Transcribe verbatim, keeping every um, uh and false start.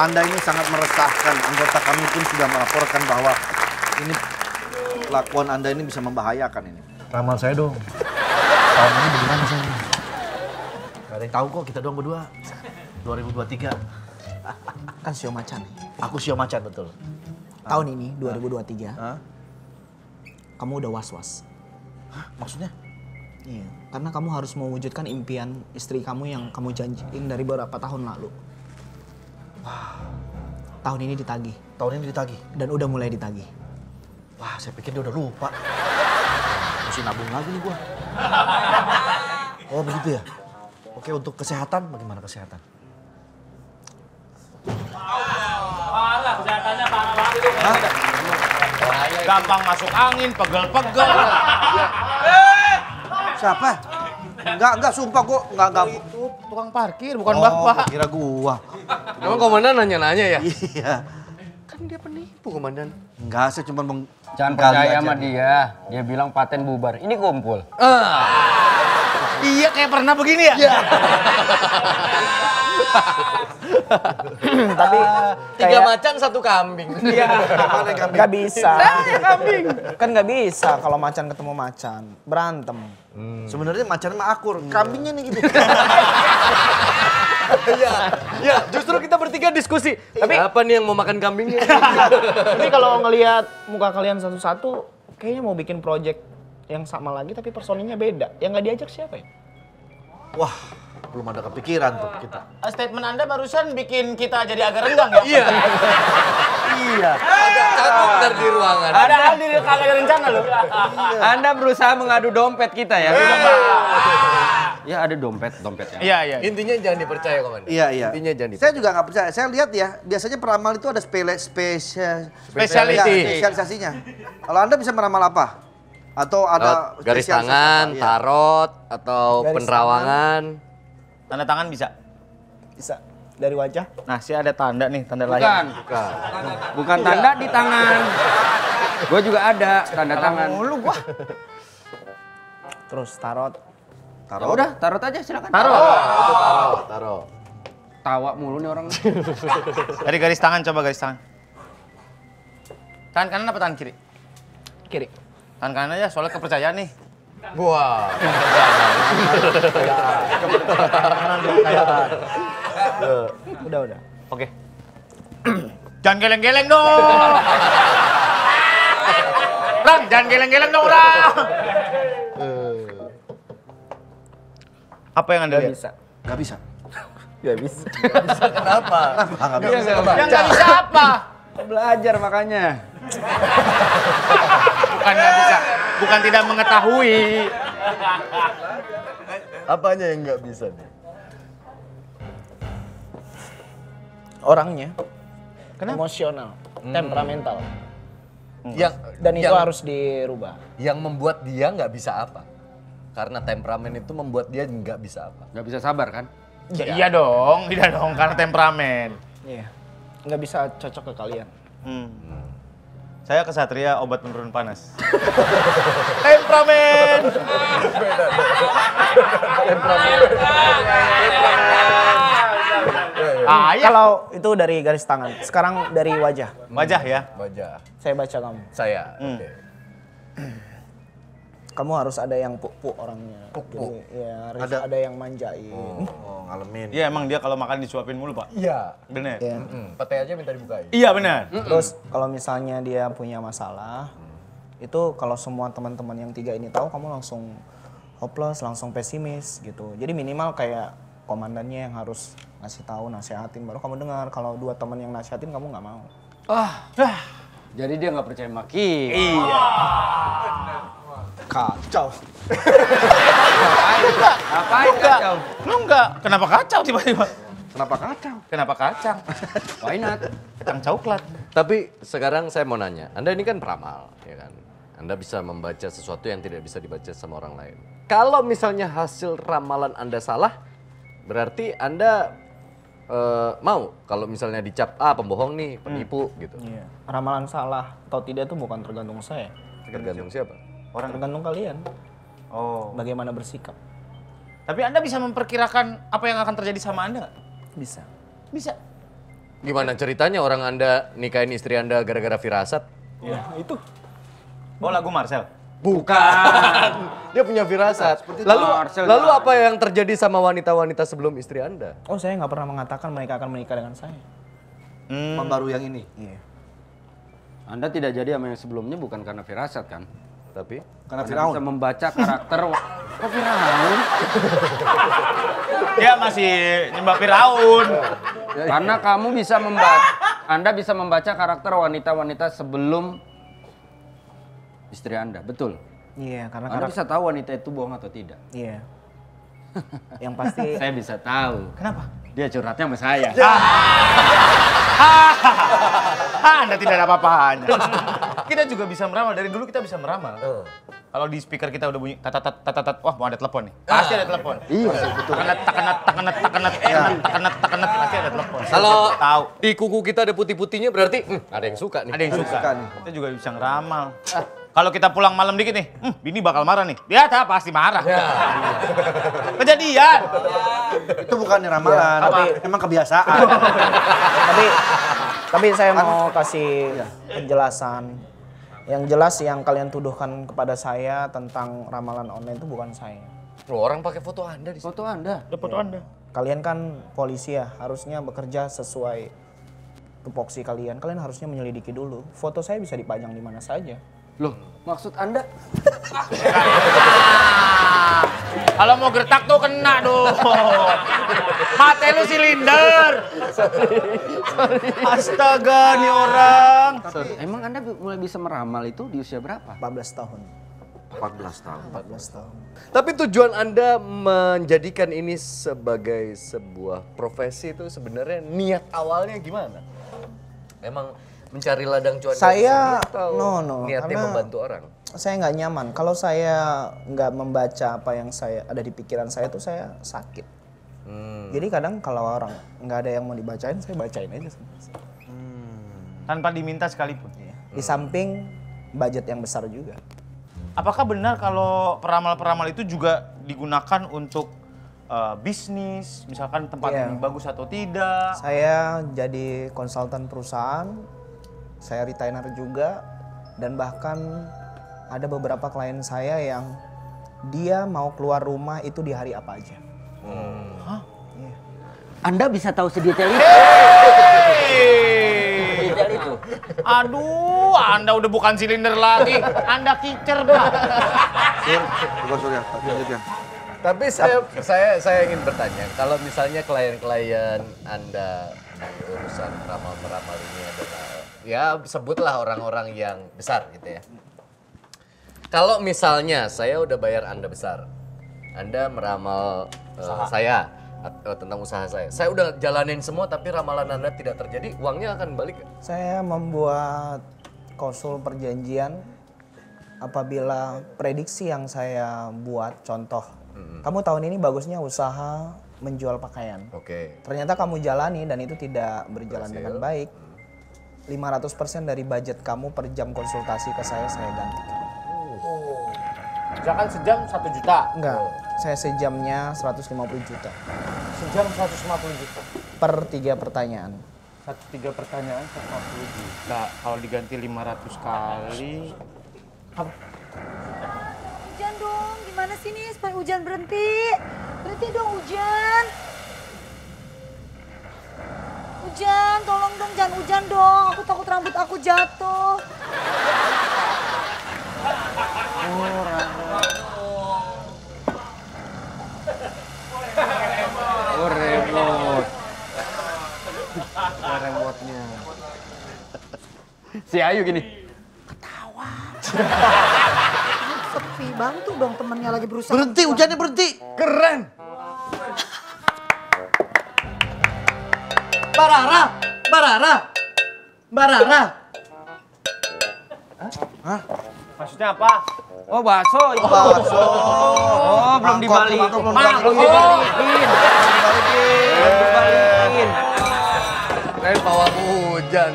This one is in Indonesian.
Anda ini sangat meresahkan. Anggota kami pun sudah melaporkan bahwa ini lakuan Anda ini bisa membahayakan ini. Ramal saya dong. Tahun ini bagaimana sih? Gak ada yang tahu kok, kita doang berdua. dua ribu dua puluh tiga. Kan Sio Macan. Aku Sio Macan, betul. Tahun ah. ini, dua ribu dua puluh tiga. Ah. Kamu udah was-was. Hah? Maksudnya? Iya, karena kamu harus mewujudkan impian istri kamu yang kamu janjiin dari beberapa tahun lalu. Wah. Tahun ini ditagih. Tahun ini ditagih? Dan udah mulai ditagih. Wah, saya pikir dia udah lupa. Mesti nabung lagi nih gua. Oh, begitu ya? Oke, untuk kesehatan, bagaimana kesehatan? Parah, kesehatannya parah banget itu. Gampang masuk angin, pegel-pegel. Siapa? Enggak, enggak, sumpah gua enggak ganggu. Itu tukang parkir, bukan oh, bapak. Kira gua. Emang komandan nanya-nanya ya? Iya. Kan dia penipu, komandan. Enggak, saya cuma meng... Jangan percaya sama dia. Dia bilang paten bubar. Ini kumpul. Uh. Iya, kayak pernah begini ya? Iya. Tapi uh, tiga kayak... macan satu kambing. Iya. Gak bisa. Saya kambing. Kan gak bisa kalau macan ketemu macan berantem. Hmm. Sebenarnya macan mah akur, kambingnya nih gitu. Iya. Ya, justru kita bertiga diskusi. Tapi apa nih yang mau makan kambingnya? Tapi kalau ngelihat muka kalian satu-satu, kayaknya mau bikin project yang sama lagi tapi personilnya beda. Yang nggak diajak siapa ya? Wah. Belum ada kepikiran tuh kita. Statement Anda barusan bikin kita jadi agak renggang ya? Iya. Iya. Agak takut ntar di ruangan. Ada di kagak rencana loh. Anda berusaha mengadu dompet kita ya? Ya ada dompet, dompetnya. Iya, iya. Intinya jangan dipercaya, Komandan. Iya, iya. Intinya jangan dipercaya. Saya juga nggak percaya. Saya lihat ya, biasanya peramal itu ada spesialisasinya. Kalau Anda bisa meramal apa? Atau ada garis tangan, tarot, atau penerawangan. Tanda tangan bisa? Bisa. Dari wajah? Nah, saya ada tanda nih, tanda layar. Bukan. Bukan. Bukan tanda di tangan. Gue juga ada tanda tangan. Mulu gua. Terus tarot. Tarot? Ya udah, tarot aja silakan. Tarot. Tarot. Tarot. Tarot. Tawa mulu nih orang. Dari garis tangan, coba garis tangan. Tangan kanan apa tangan kiri? Kiri. Tangan kanan aja, soalnya kepercayaan nih. Wah, udah udah, oke. Jangan geleng-geleng dong, Ran, jangan geleng-geleng dong, Ran. Apa yang Anda lihat? Bisa? Gak bisa. Gak bisa. Kenapa? Yang gak bisa apa? Belajar makanya. Bukan nggak bisa, bukan tidak mengetahui. Apanya yang nggak bisa nih? Orangnya. Kenapa? Emosional, hmm. temperamental. Yang, Dan itu yang, harus dirubah. Yang membuat dia nggak bisa apa? Karena temperamen itu membuat dia nggak bisa apa? Nggak bisa sabar kan? Ya, ya. Iya dong, tidak dong karena temperamen. Iya, nggak bisa cocok ke kalian. Hmm. Saya kesatria obat menurun panas. Temperamen. Ah, iya. Kalau itu dari garis tangan. Sekarang dari wajah. Wajah ya? Wajah. Saya baca kamu. Saya. Hmm. Oke. Okay. Kamu harus ada yang puk-puk orangnya. Puk-puk. Ya, harus ada. ada yang manjain. Oh, oh ngalamin. Iya, emang dia kalau makan disuapin mulu, Pak. Iya. Benar. Iya. Mm -mm. Pete aja minta dibukain. Iya, benar. Mm -mm. Terus kalau misalnya dia punya masalah, mm. itu kalau semua teman-teman yang tiga ini tahu, kamu langsung hopeless, langsung pesimis gitu. Jadi minimal kayak komandannya yang harus ngasih tahu, nasihatin baru kamu dengar. Kalau dua teman yang nasihatin kamu nggak mau. Ah. ah. Jadi dia nggak percaya maki. Iya. Ah. Kacau. Ngapain kacau? Lu enggak. Kenapa kacau tiba-tiba? Kenapa kacau? Kenapa kacang? Why not? Kacang coklat. Tapi sekarang saya mau nanya, Anda ini kan peramal, ya kan? Anda bisa membaca sesuatu yang tidak bisa dibaca sama orang lain. Kalau misalnya hasil ramalan Anda salah, berarti Anda uh, mau kalau misalnya dicap, ah pembohong nih, penipu hmm. gitu. Iya. Ramalan salah atau tidak itu bukan tergantung saya. Tergantung siapa? Orang tergantung kalian. Oh. Bagaimana bersikap. Tapi Anda bisa memperkirakan apa yang akan terjadi sama Anda? Bisa. Bisa. Gimana ceritanya orang Anda nikahin istri Anda gara-gara firasat? Ya, itu. Oh, lagu Marcel? Bukan. Dia punya firasat. Bukan, lalu Marcel lalu juga. Apa yang terjadi sama wanita-wanita sebelum istri Anda? Oh, saya nggak pernah mengatakan mereka akan menikah dengan saya. Hmm. Pembaru yang ini? Iya. Anda tidak jadi sama yang sebelumnya bukan karena firasat, kan? Tapi karena Firaun bisa membaca karakter. Kok Firaun? Dia masih nyembah Firaun. Karena kamu bisa membaca, Anda bisa membaca karakter wanita-wanita sebelum istri Anda, betul? Iya, karena Anda karakter... bisa tahu wanita itu bohong atau tidak. Iya. Yang pasti saya bisa tahu. Kenapa? Dia curhatnya sama saya. Anda tidak ada apa-apanya. Kita juga bisa meramal, dari dulu kita bisa meramal. Uh. Kalau di speaker kita udah bunyi tatatat tatatat, wah mau ada telepon nih. Pasti ada telepon. Iya, betul. Takenet takenet takenet takenet takenet takenet pasti ada telepon. Kalau tahu di kuku kita ada putih-putihnya berarti ada yang suka nih. Ada yang suka. Kita juga bisa ngeramal. Kalau kita pulang malam dikit nih, bini bakal marah nih. Dia tak pasti marah. Kejadian. Itu bukan ramalan, tapi emang kebiasaan. Tapi tapi saya mau kasih penjelasan. Yang jelas yang kalian tuduhkan kepada saya tentang ramalan online itu bukan saya. Loh, orang pakai foto Anda di foto Anda. Ada foto ya. Anda. Kalian kan polisi ya, harusnya bekerja sesuai tupoksi kalian. Kalian harusnya menyelidiki dulu. Foto saya bisa dipajang di mana saja. Loh, maksud Anda? Kalau mau gertak tuh kena dong. Mate lu silinder. Astaga nih orang. Tapi, emang Anda mulai bisa meramal itu di usia berapa? empat belas tahun. empat belas tahun. empat belas tahun. Tapi tujuan Anda menjadikan ini sebagai sebuah profesi itu sebenarnya niat awalnya gimana? Memang mencari ladang cuan saya atau no, no, niatnya membantu orang? Saya nggak nyaman. Kalau saya nggak membaca apa yang saya ada di pikiran saya tuh saya sakit. Hmm. Jadi kadang kalau orang nggak ada yang mau dibacain, saya bacain aja. Hmm. Tanpa diminta sekalipun? Ya. Hmm. Di samping budget yang besar juga. Apakah benar kalau peramal-peramal itu juga digunakan untuk Uh, bisnis, misalkan tempat yeah. yang bagus atau tidak? Saya jadi konsultan perusahaan, saya retainer juga, dan bahkan ada beberapa klien saya yang dia mau keluar rumah itu di hari apa aja. Hmm. Hah? Yeah. Anda bisa tahu sedetail itu? Hey! Sedetail itu? Aduh, Anda udah bukan silinder lagi, Anda kicer Pak. Bukan surya, lanjut ya. Tapi saya saya saya ingin bertanya, kalau misalnya klien-klien Anda di urusan ramal-meramal ini adalah ya sebutlah orang-orang yang besar gitu ya. Kalau misalnya saya udah bayar Anda besar, Anda meramal uh, saya atau tentang usaha saya, saya udah jalanin semua tapi ramalan Anda tidak terjadi, uangnya akan balik? Saya membuat klausul perjanjian apabila prediksi yang saya buat, contoh. Kamu tahun ini bagusnya usaha menjual pakaian. Oke. Okay. Ternyata kamu jalani dan itu tidak berjalan Berhasil. Dengan baik. lima ratus persen dari budget kamu per jam konsultasi ke saya, saya gantikan. Oh. Misalkan sejam satu juta? Enggak. Oh. Saya sejamnya seratus lima puluh juta. Sejam seratus lima puluh juta? Per tiga pertanyaan. Tiga pertanyaan seratus lima puluh juta. Kalau diganti lima ratus kali... Apa? Hujan dong, gimana sih nih supaya hujan berhenti? Berhenti dong hujan. Hujan, tolong dong jangan hujan dong. Aku takut rambut aku jatuh. Oh, Rama. Oh, remote. Ada remote-nya. Si Ayu gini. Ketawa. Sepi bantu dong temennya lagi berusaha. Berhenti, hujannya berhenti. Keren. Mbak Rara, Mbak Rara, Mbak Rara. Hah? Maksudnya apa? Oh bakso. Oh bakso. Oh belum dibalikin. Belum dibalikin. Belum dibalikin. Keren bawa hujan.